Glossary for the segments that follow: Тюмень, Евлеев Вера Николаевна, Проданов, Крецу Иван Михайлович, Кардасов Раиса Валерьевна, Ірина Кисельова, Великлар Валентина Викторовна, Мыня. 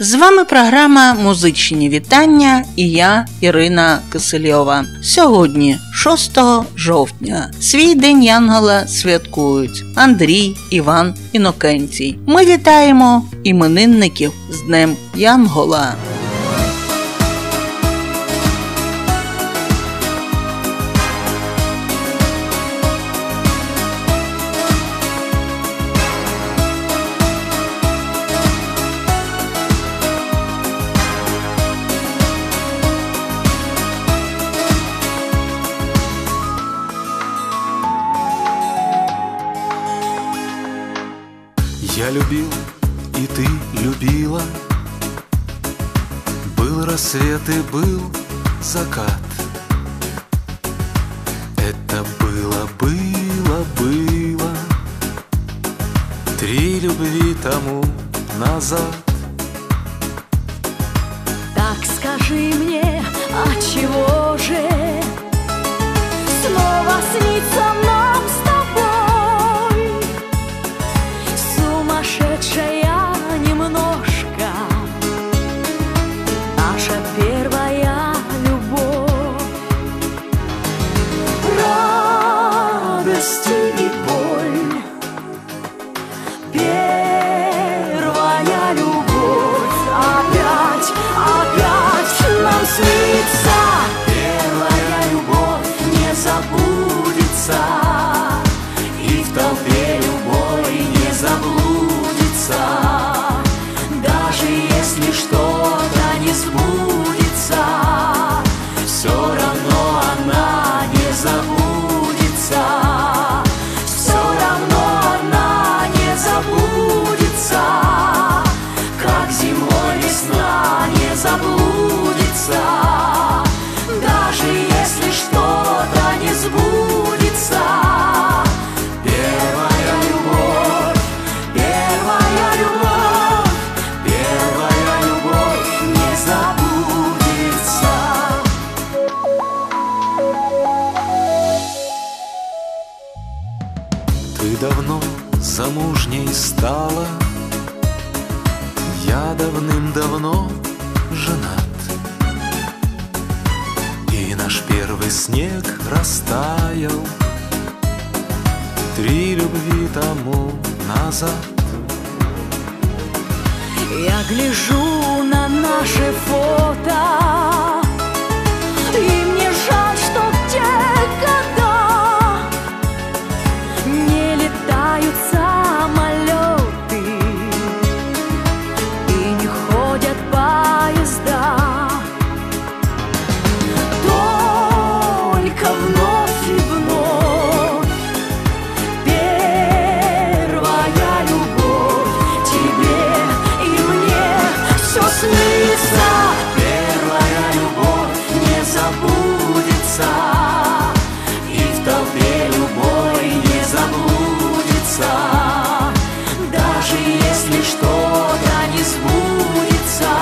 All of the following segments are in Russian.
З вами програма «Музичні вітання» і я, Ірина Кисельова. Сьогодні, 6 жовтня, свій День Янгола святкують Андрій, Іван, Інокентій. Ми вітаємо іменинників з Днем Янгола. Я любил, и ты любила. Был рассвет и был закат. Это было, было, было. Три любви тому назад. Так скажи мне, отчего же снова снится нам с тобой? Сумасшедшая немножко наша первая любовь. Радости и боль, первая любовь. Опять, опять нам снится первая любовь, не забудется. И в толпе любой не заблудится, даже если что-то не сбудется, все равно она не забудется, все равно она не забудется, как зимой весна не заблудится, даже если что-то не сбудется. Давно замужней стала, я давным-давно женат. И наш первый снег растаял три любви тому назад. Я гляжу на наши фото, и мне жаль, что те года самолеты и не ходят поезда. Только вновь и вновь первая любовь тебе и мне все снится. Первая любовь не забудется, и в толпе любой не заблудится. Если что-то не сбудется,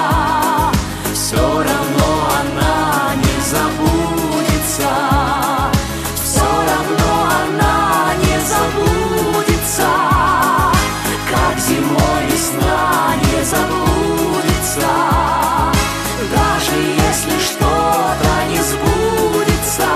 все равно она не забудется, все равно она не забудется, как зимой весна не заблудится, даже если что-то не сбудется.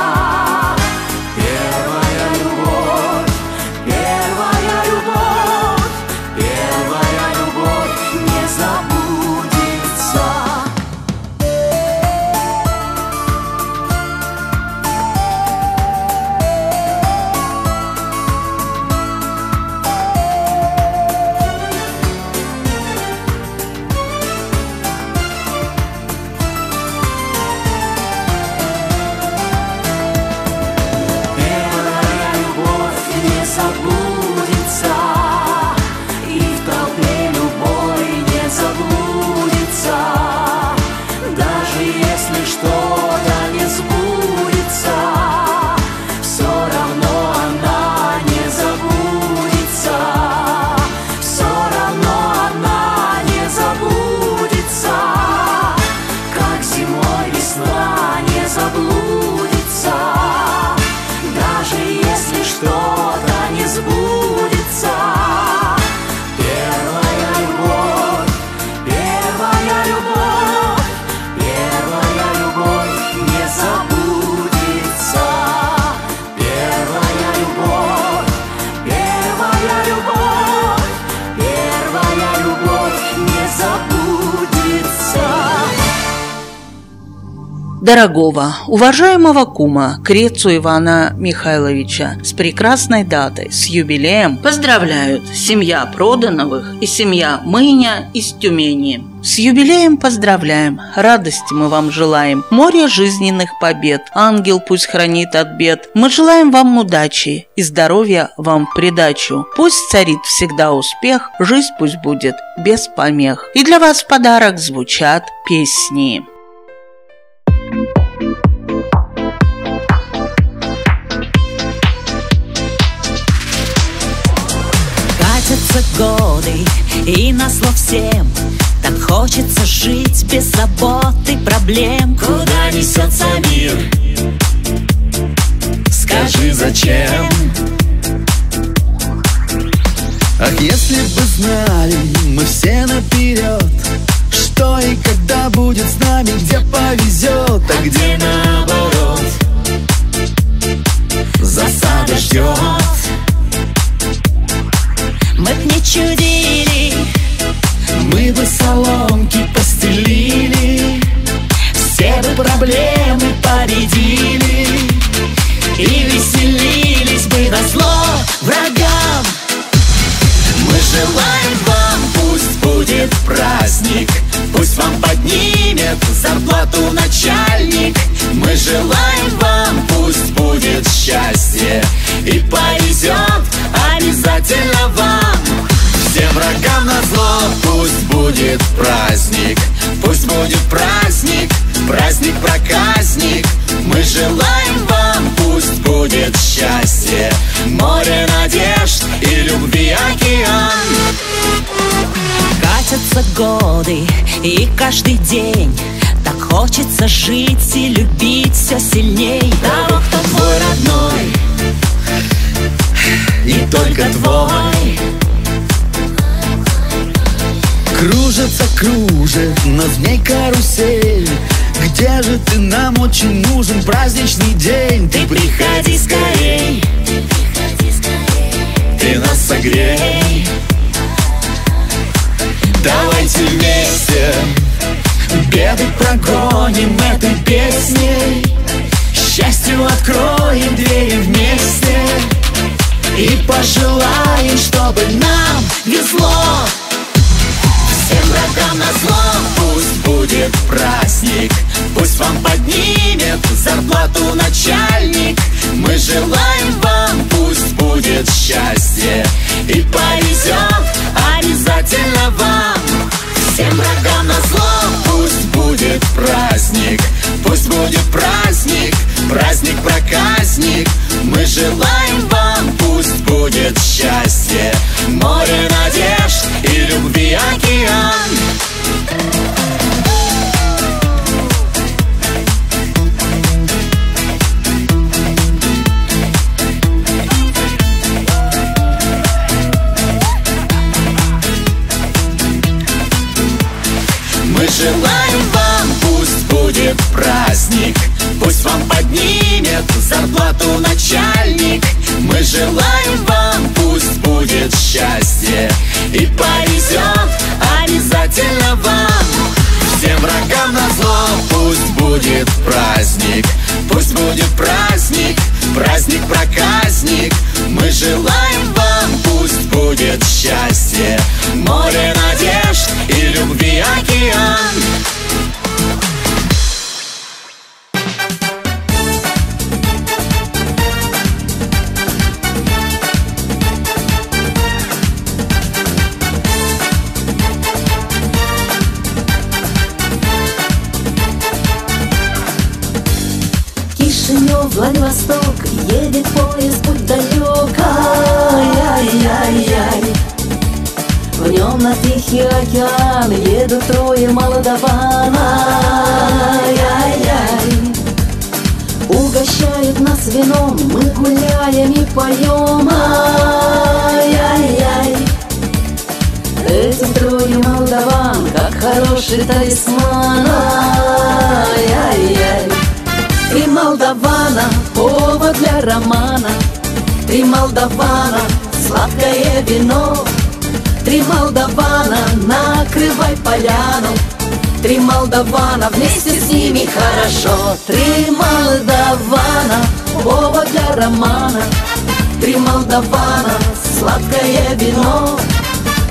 Весна не заблудится, даже если что-то не сбудется. Первая любовь, не забудется. Первая любовь не забудется. Дорогого, уважаемого кума Крецу Ивана Михайловича с прекрасной датой, с юбилеем поздравляют семья Продановых и семья Мыня из Тюмени. С юбилеем поздравляем, радости мы вам желаем, море жизненных побед, ангел пусть хранит от бед. Мы желаем вам удачи и здоровья вам в придачу. Пусть царит всегда успех, жизнь пусть будет без помех. И для вас в подарок звучат песни. Катятся годы и назло всем так хочется жить без забот и проблем. Куда несется мир? Скажи, зачем? Ах, если бы знали мы все наперед, что и когда будет с нами, где повезет, а где наоборот засада ждет. Мы б не чудили, мы бы соломки постелили, все бы проблемы победили и веселились бы на зло врагам. Мы желаем вам, пусть будет праздник, пусть вам поднимет зарплату начальник. Мы желаем вам, пусть будет счастье и повезет обязательно вам. Всем врагам назло пусть будет праздник, пусть будет праздник, праздник-проказник. Мы желаем вам, пусть будет счастье, море надежд и любви океан. Катятся годы и каждый день так хочется жить и любить все сильней. Того, кто твой родной и только твой. Кружится, кружит на змей карусель. Где же ты, нам очень нужен праздничный день? Ты приходи скорей, ты нас согрей. Давайте вместе беды прогоним этой песней, счастью откроем двери вместе и пожелаем, чтобы нам везло. Всем врагам назло пусть будет праздник, пусть вам поднимет зарплату начальник. Мы желаем вам, пусть будет счастье и повезет обязательно вам. Всем врагам назло пусть будет праздник, пусть будет праздник, праздник-проказник. Мы желаем вам, пусть будет счастье, море надежд и любви океан. Мы желаем вам, пусть будет праздник, пусть вам поднимет зарплату начальник. Мы желаем вам, пусть будет счастье и повезет обязательно вам. Всем врагам назло пусть будет праздник, пусть будет праздник, праздник-проказник. Мы желаем вам, пусть будет счастье, море надежд и любви океан. Восток, едет поезд, путь далек, ай-яй-яй-яй. В нем на Тихий океан едут трое молодаван, ай-яй-яй. вином, мы гуляем и поем. Ай-яй-яй, этим трое молдаван, как хороший талисман. Ай-яй-яй, три молдавана, повод для романа. Три молдавана, сладкое вино. Три молдавана, накрывай поляну. Три молдавана, вместе с ними хорошо. Три молдавана, повод для романа. Три молдавана, сладкое вино.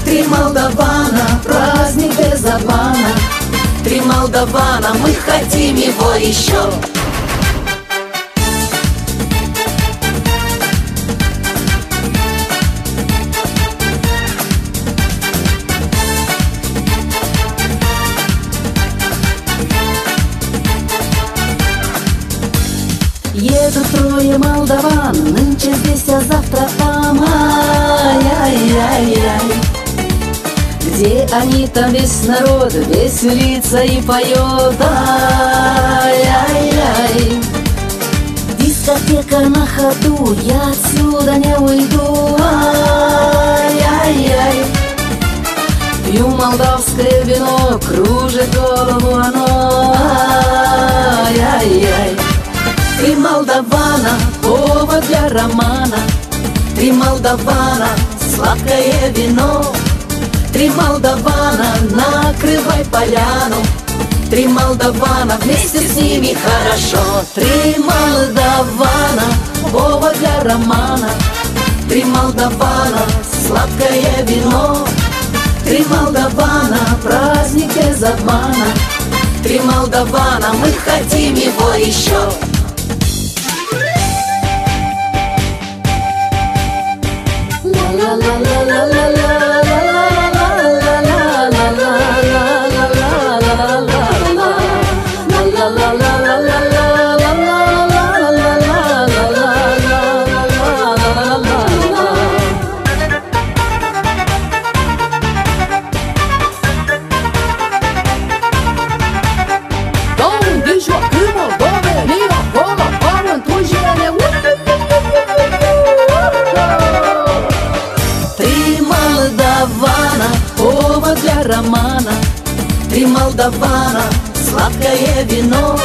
Три молдавана, праздник без обмана. Три молдавана, мы хотим его еще. Едут трое молдаван, нынче здесь, а завтра там. Ай-яй-яй-яй, где они, там весь народ веселится и поет. Ай-яй-яй, дискотека на ходу, я отсюда не уйду. Ай-яй-яй, пью молдавское вино, кружит голову оно. Ай-яй-яй, три молдавана, повод для романа. Три молдавана, сладкое вино. Три молдавана, накрывай поляну. Три молдавана, вместе с ними хорошо. Три молдавана, повод для романа. Три молдавана, сладкое вино. Три молдавана, праздник без обмана. Три молдавана, мы хотим его еще. La la la la la la. Три молдавана, сладкое вино.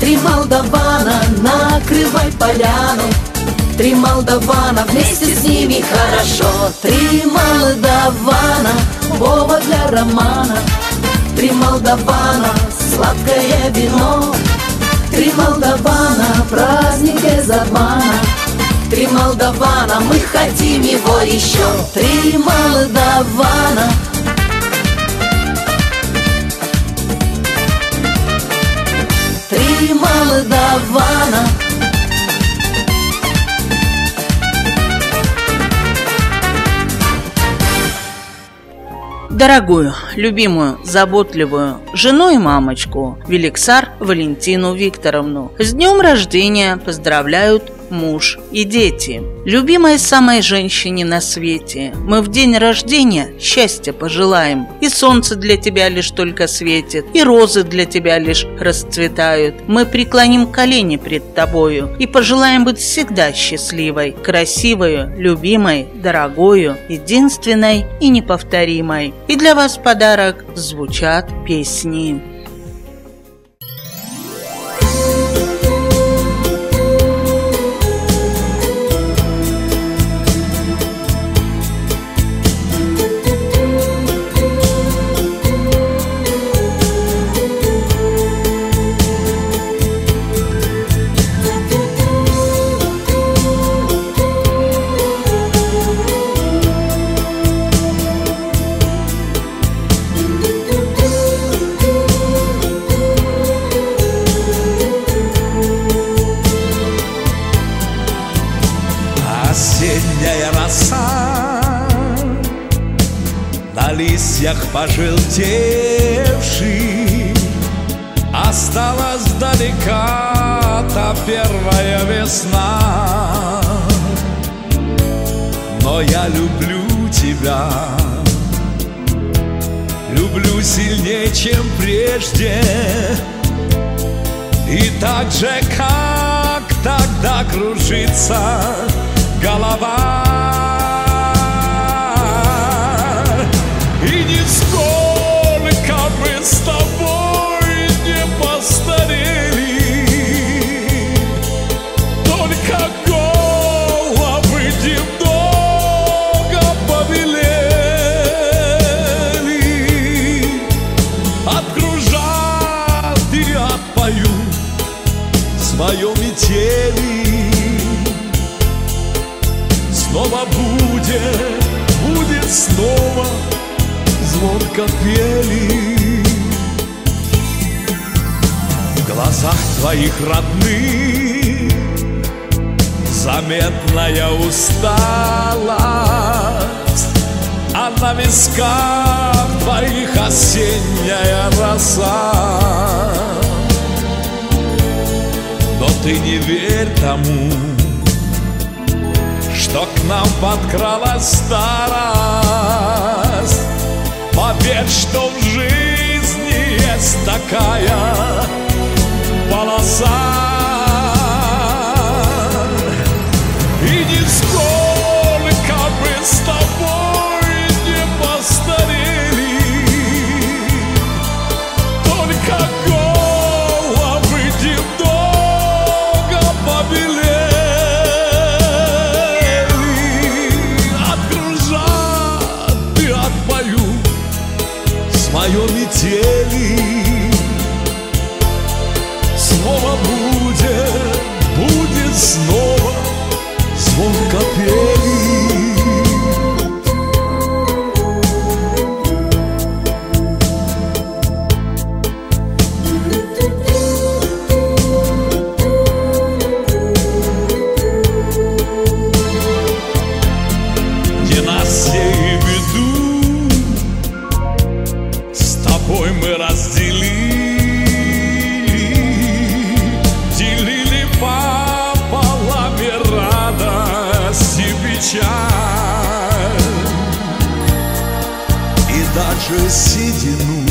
Три молдавана, накрывай поляну. Три молдавана, вместе с ними хорошо. Три молдавана, повод для романа. Три молдавана, сладкое вино. Три молдавана, праздник без обмана. Три молдавана, мы хотим его еще. Три молдавана. Три молдавана. Дорогую, любимую, заботливую жену и мамочку Великлар Валентину Викторовну с днем рождения поздравляют муж и дети. Любимой самой женщине на свете мы в день рождения счастья пожелаем. И солнце для тебя лишь только светит, и розы для тебя лишь расцветают. Мы преклоним колени пред тобою и пожелаем быть всегда счастливой, красивой, любимой, дорогою, единственной и неповторимой. И для вас подарок звучат песни. Пожелтевший, осталась далека та первая весна. Но я люблю тебя, люблю сильнее, чем прежде, и так же, как тогда. когда кружится голова. И нисколько мы с тобой не постарели, только головы немного побелели. Отгружат и отпоют свою метели. Снова будет снова звонко пели в глазах твоих родных, заметная усталость, а на висках твоих осенняя роса. Но ты не верь тому, что к нам подкралась старость. Поверь, что в жизни есть такая полоса. И нисколько мы с тобой не постарели, только головы немного побелели. Отгружат и отпою мою метели. Снова будет снова звонко пели. И даже седину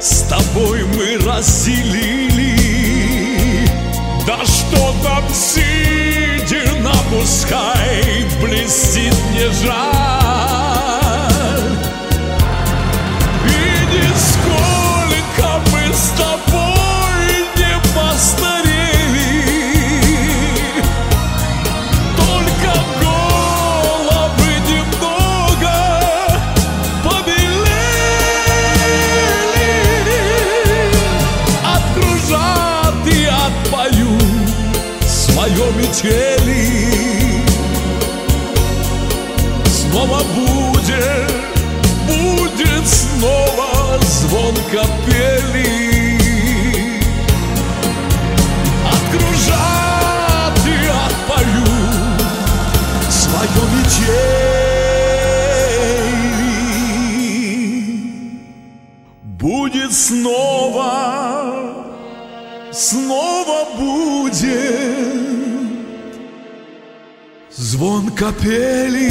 с тобой мы разделили. Да что там седина, пускай блестит, не жаль. И нисколько мы с тобой не постарели, метели. Снова будет снова звонко пели. Отгружат и отпою свою метели. Будет снова будет звонко пели.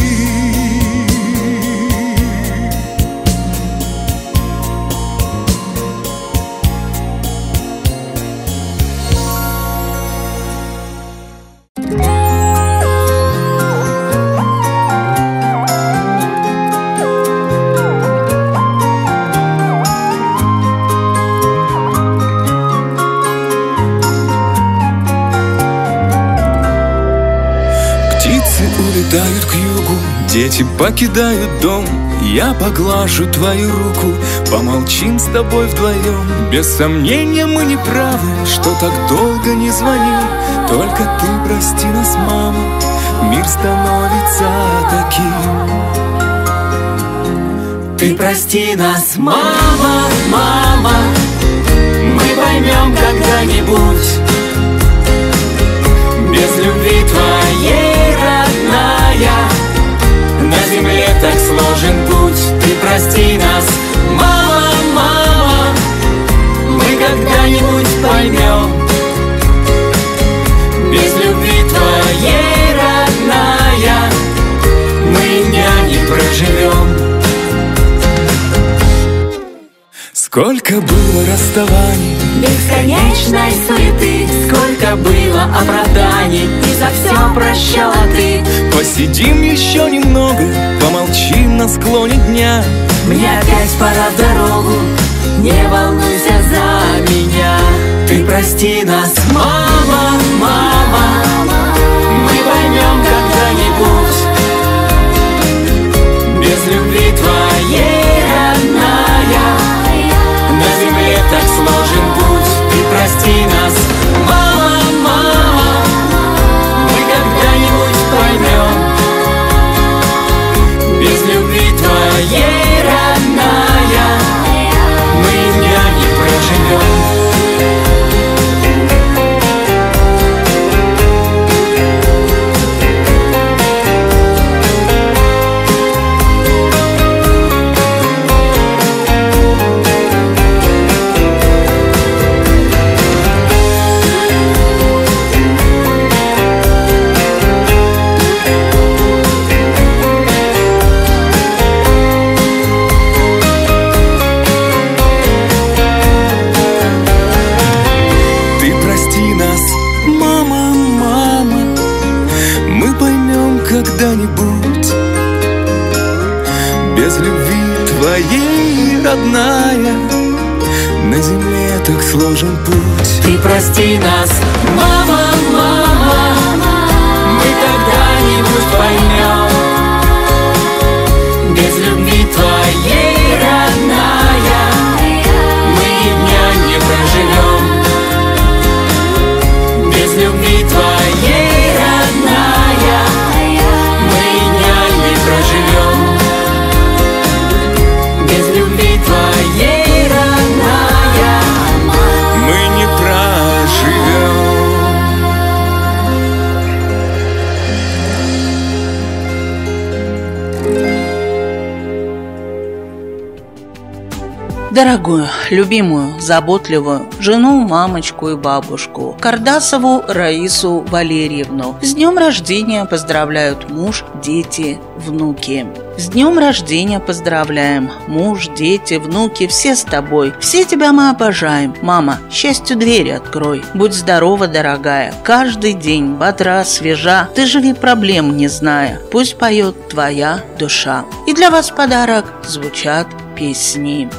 Улетают к югу, дети покидают дом. Я поглажу твою руку, помолчим с тобой вдвоем. Без сомнения мы не правы, что так долго не звоним. Только ты прости нас, мама, мир становится таким. Ты прости нас, мама, мама, мы поймем когда-нибудь. Без любви твоей, родная, на земле так сложен путь. Ты прости нас, мама, мама, мы когда-нибудь поймем. Без любви твоей, родная, мы дня не проживем. Сколько было расставаний, бесконечной суеты, сколько Сколько было оправданий, и за все прощала ты. Посидим еще немного, помолчим на склоне дня. Мне опять пора в дорогу, не волнуйся за меня. Ты прости нас, мама, мама, мы поймем когда-нибудь. Без любви твоей, родная, на земле так сложен путь. Ты прости нас, мама, мама, мы когда-нибудь поймем. Без любви твоей, родная, мы дня не проживем. Родная, на земле так сложен путь. Ты прости нас, мама, мама, мы когда-нибудь поймем. Без любви твоей, родная, мы и дня не проживем. Без любви твоей, родная, мы и дня не проживем. Дорогую, любимую, заботливую жену, мамочку и бабушку Кардасову Раису Валерьевну с днем рождения поздравляют муж, дети, внуки. С днем рождения поздравляем. Муж, дети, внуки, все с тобой. Все тебя мы обожаем. Мама, счастью двери открой. Будь здорова, дорогая. Каждый день бодра, свежа. Ты живи, проблем не зная. Пусть поет твоя душа. И для вас подарок звучат песни.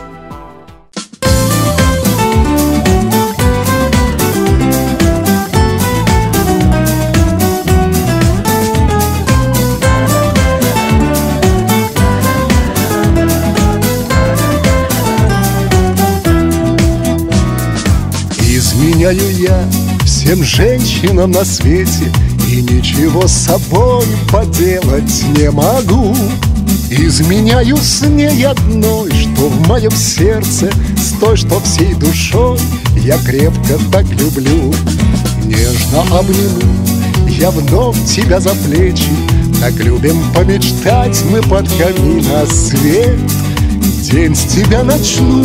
Изменяю я всем женщинам на свете, и ничего с собой поделать не могу. Изменяю с ней одной, что в моем сердце, с той, что всей душой я крепко так люблю. Нежно обниму я вновь тебя за плечи, так любим помечтать мы под камина свет. День с тебя начну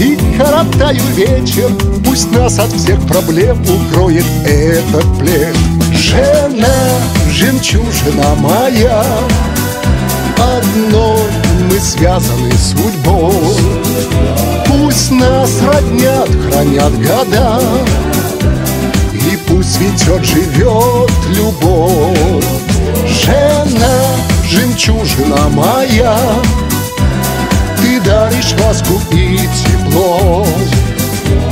и коротаю вечер, пусть нас от всех проблем укроет этот плед. Жена, жемчужина моя, одной мы связаны судьбой. Пусть нас роднят, хранят года, и пусть цветет, живет любовь. Жена, жемчужина моя, ты даришь ласку и тепло.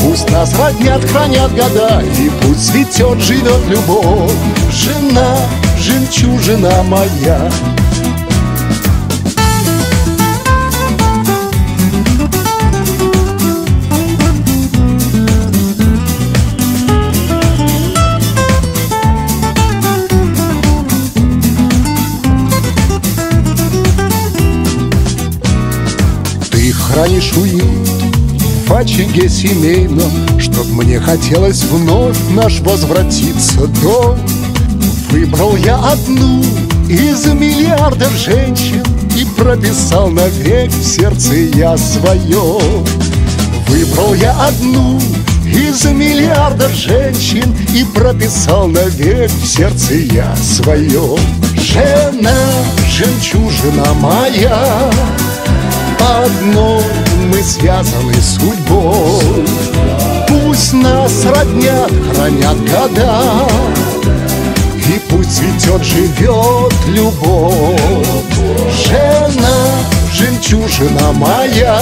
Пусть нас роднят, хранят года, и пусть цветет, живет любовь. Жена, жемчужина моя. Хранишь уют в очаге семейном, чтоб мне хотелось вновь наш возвратиться дом. Выбрал я одну из миллиардов женщин и прописал навек в сердце я свое. Выбрал я одну из миллиардов женщин и прописал навек в сердце я свое. Жена, жемчужина моя, одной мы связаны судьбой. пусть нас родня хранят года, и пусть цветет, живет любовь. Жена, жемчужина моя,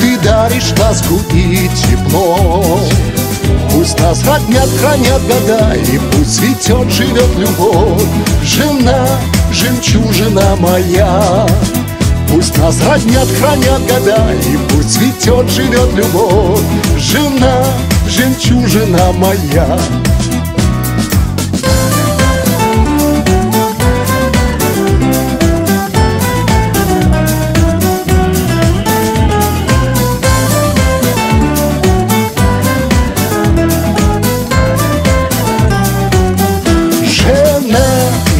ты даришь ласку и тепло. Пусть нас роднят, хранят года, и пусть цветет, живет любовь. Жена, жемчужина моя, пусть нас роднят, хранят года, и пусть цветет, живет любовь. Жена, жемчужина моя.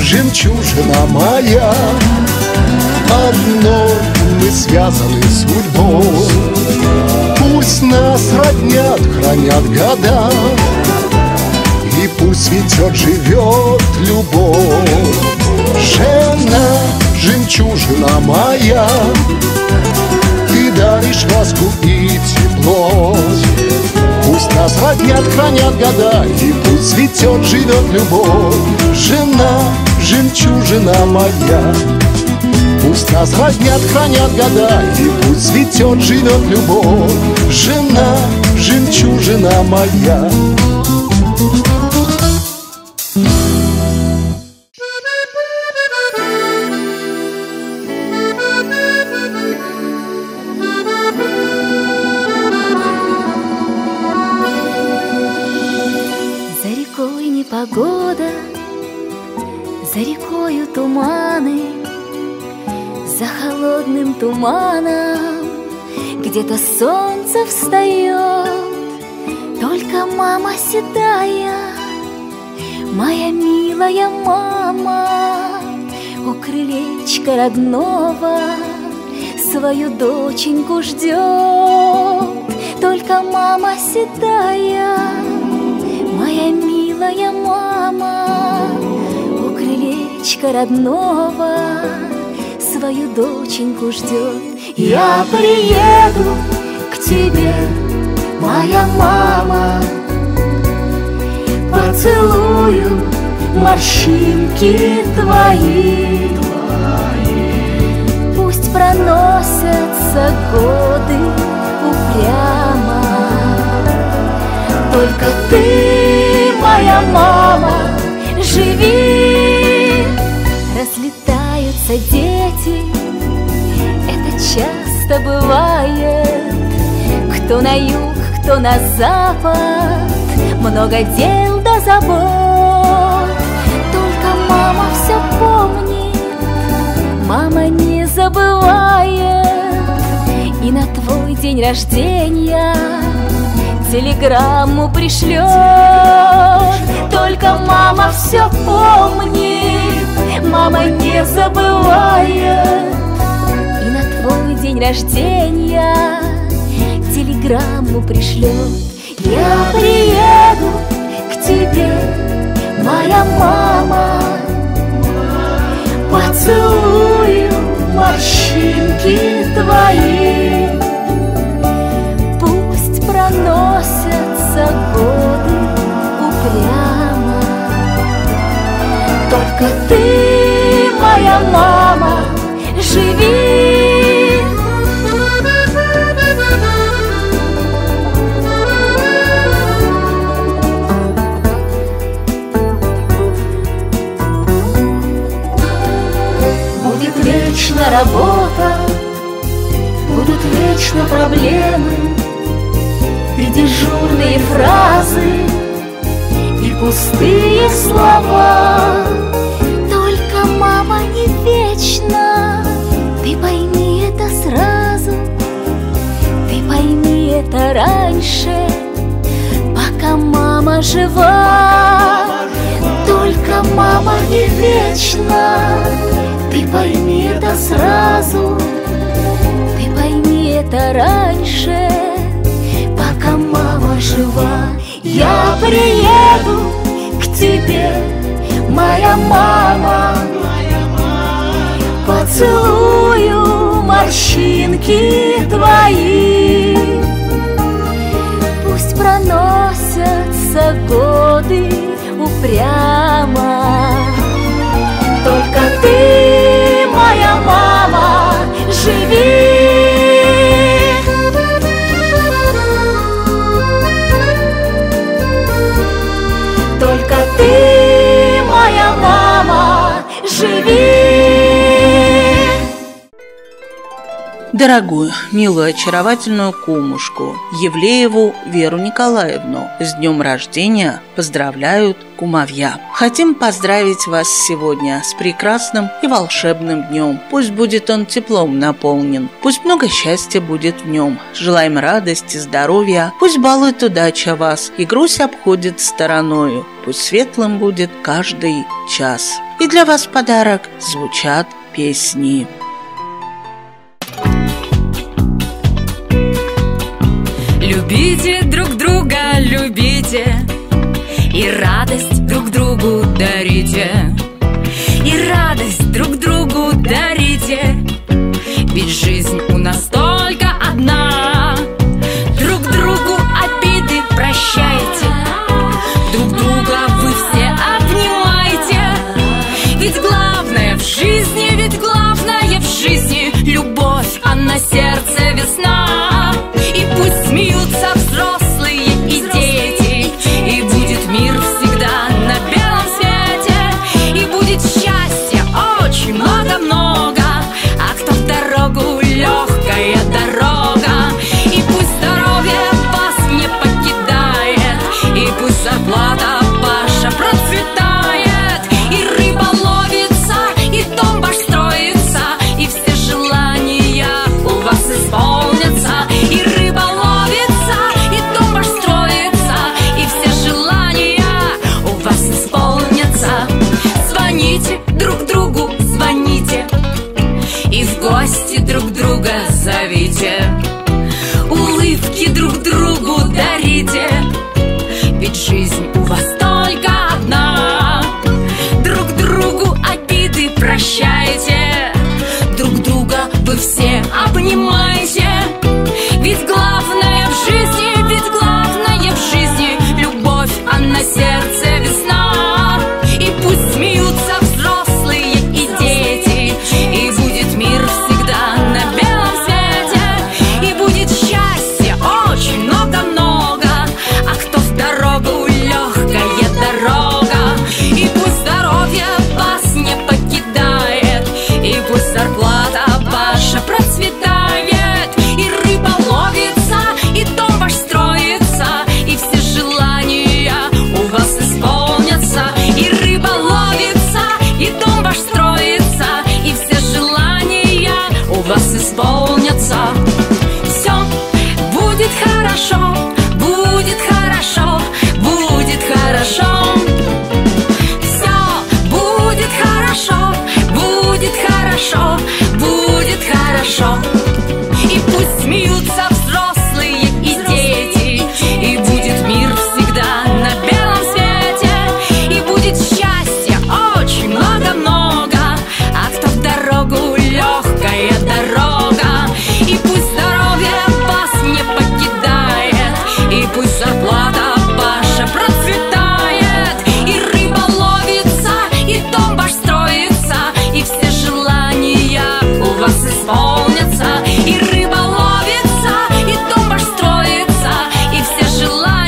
Жемчужина моя, одной мы связаны судьбой. Пусть нас роднят, хранят года, и пусть цветет, живет любовь. Жена, жемчужина моя, ты даришь ласку и тепло. Пусть нас роднят, хранят года, и пусть цветет, живет любовь. Жена, жемчужина моя, пусть нас роднят, хранят года, и пусть цветет, живет любовь. Жена, жемчужина моя. За рекою туманы, за холодным туманом где-то солнце встает, только мама седая, моя милая мама, у крылечка родного свою доченьку ждет, только мама седая, моя милая мама, родного свою доченьку ждет. Я приеду к тебе, моя мама, поцелую морщинки твои. Пусть проносятся годы упрямо, только ты, моя мама, живи. Разлетаются дети, это часто бывает. Кто на юг, кто на запад, много дел да забот. Только мама все помнит, мама не забывает. И на твой день рождения телеграмму пришлет. Только мама все помнит, мама не забывает. И на твой день рождения телеграмму пришлет. Я приеду к тебе, моя мама, поцелую морщинки твои. Пусть проносятся годы упрямо, только ты, моя мама, живи. Будет вечно работа, будут вечно проблемы и дежурные фразы, и пустые слова. Мама не вечна, ты пойми это сразу, ты пойми это раньше, пока мама жива. Только мама не вечна, ты пойми это сразу, ты пойми это раньше, пока мама жива. Я приеду к тебе, моя мама, поцелую морщинки твои. Несутся годы упрямо. Только ты, моя мама, живи. Только ты, моя мама, живи. Дорогую, милую, очаровательную кумушку Евлееву Веру Николаевну с днем рождения поздравляют кумовья. Хотим поздравить вас сегодня с прекрасным и волшебным днем. Пусть будет он теплом наполнен, пусть много счастья будет в нем. Желаем радости, здоровья, пусть балует удача вас и грусть обходит стороною, пусть светлым будет каждый час. И для вас в подарок звучат песни. Любите друг друга, любите, и радость друг другу дарите, и радость друг другу дарите, ведь жизнь у нас только одна. Друг другу обиды прощайте, друг друга вы все обнимаете, ведь главное в жизни, ведь главное в жизни любовь, а на сердце весна. И пусть смеются взрослые и дети, и будет мир всегда на белом свете, и будет счастья очень много-много, а кто в дорогу, легкая дорога. И пусть здоровье вас не покидает, и пусть зарплата ваша процветает, и рыба ловится, и дом ваш строится, и все желания у вас исполнятся, и друг друга зовите, улыбки друг другу дарите, ведь жизнь у вас только одна. Друг другу обиды прощайте, друг друга вы все обнимаете, ведь главное в жизни, ведь главное в жизни любовь, а на сердце весна. И пусть смеются взрослые и дети, и будет мир всегда на белом свете, и будет счастья очень много-много, а кто в дорогу, легкая дорога. И пусть здоровье вас не покидает, и пусть зарплата ваша процветает, и рыба ловится, и дом ваш строится, и все желания у вас исполнятся, и рыба ловится, и дом ваш строится, и все вас исполнятся. Все будет хорошо, будет хорошо, будет хорошо. Все будет хорошо, будет хорошо, будет хорошо. И пусть смеются взрослые и дети, и будет мир всегда на белом свете, и будет счастья очень много-много, а кто в дорогу, легкая дорога. И пусть здоровье вас не покидает, и пусть зарплата ваша процветает, и рыба ловится, и дом ваш строится, и все желания у вас исполнятся, и рыба ловится, и дом ваш строится, и все желания у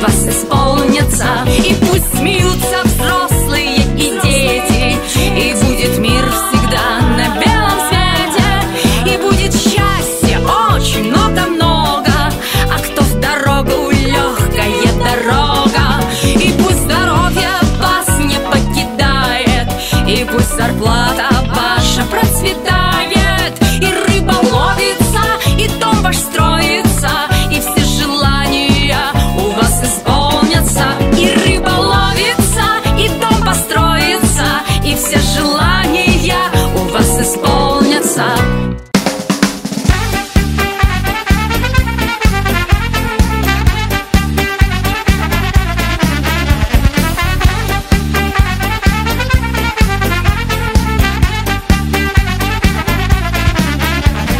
вас исполнятся. И пусть смеются взрослые и дети, и будет мир всегда на белом свете, и будет счастья очень много-много, а кто в дорогу, легкая дорога. И пусть здоровье вас не покидает, и пусть зарплата ваша процветает, и рыба ловится, и дом ваш строится, и все желания у вас исполнятся, и рыба ловится, и дом построится, и все желания у вас исполнятся.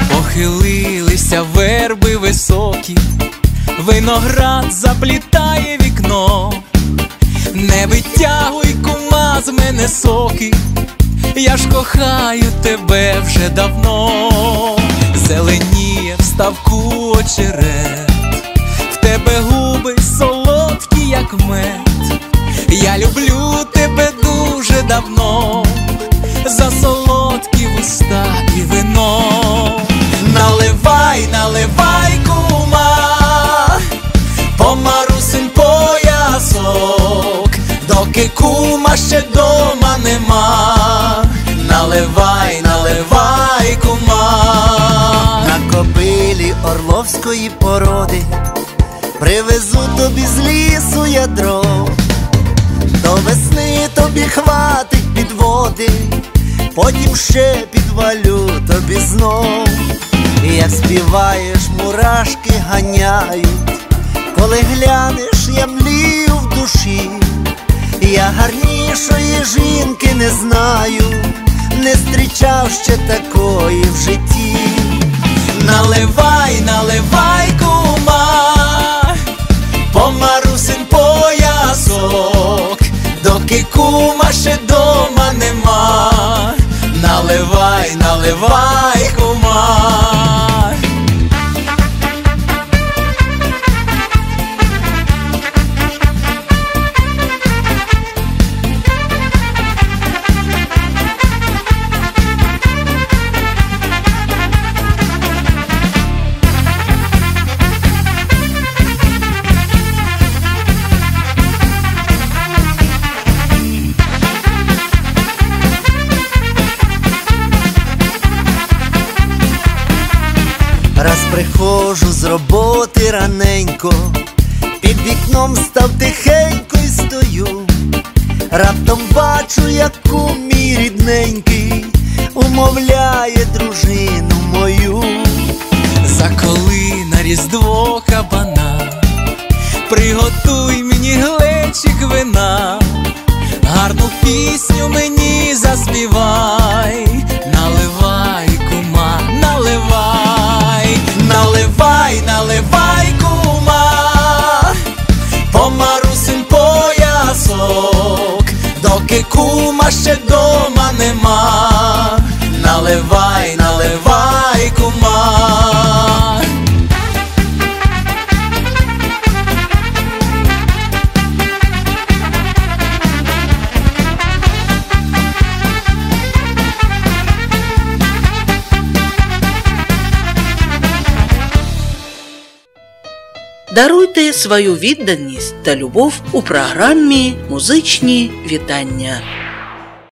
Похилилися верби високі, виноград заплітає вікно. Не витягуй, кума, з мене соки, я ж кохаю тебе вже давно. Зеленіє в ставку очерет, в тебе губи солодкі, як мед. Я люблю тебе дуже давно, за солодкі вуста і вино. Наливай, наливай, кума, по Марусин поясок, доки кума ще дома нема. Наливай, наливай, кума. На кобилі орловської породи привезу тобі з лісу я дров. До весни тобі хватить підводи, потім ще підвалю тобі знов. І як співаєш, мурашки ганяють, коли глянеш, я млію в душі. Я гарнішої жінки не знаю, не зустрічав ще такої в житті. Наливай, наливай, кума, по Марусин поясок, доки кума ще дома нема. Наливай, наливай, кума. Приходжу з роботи раненько, під вікном став тихенько і стою. Раптом бачу, як кум мій рідненький умовляє дружину мою. Заколи на Різдво кабана, приготуй мені глечик вина, гарну пісню мені заспівай. Наливай, кума, наливай. Наливай, наливай, кума, по Марусин поясок, доки кума ще дома нема. Наливай, наливай, кума. Даруйте свою відданість та любов у програмі «Музичні вітання».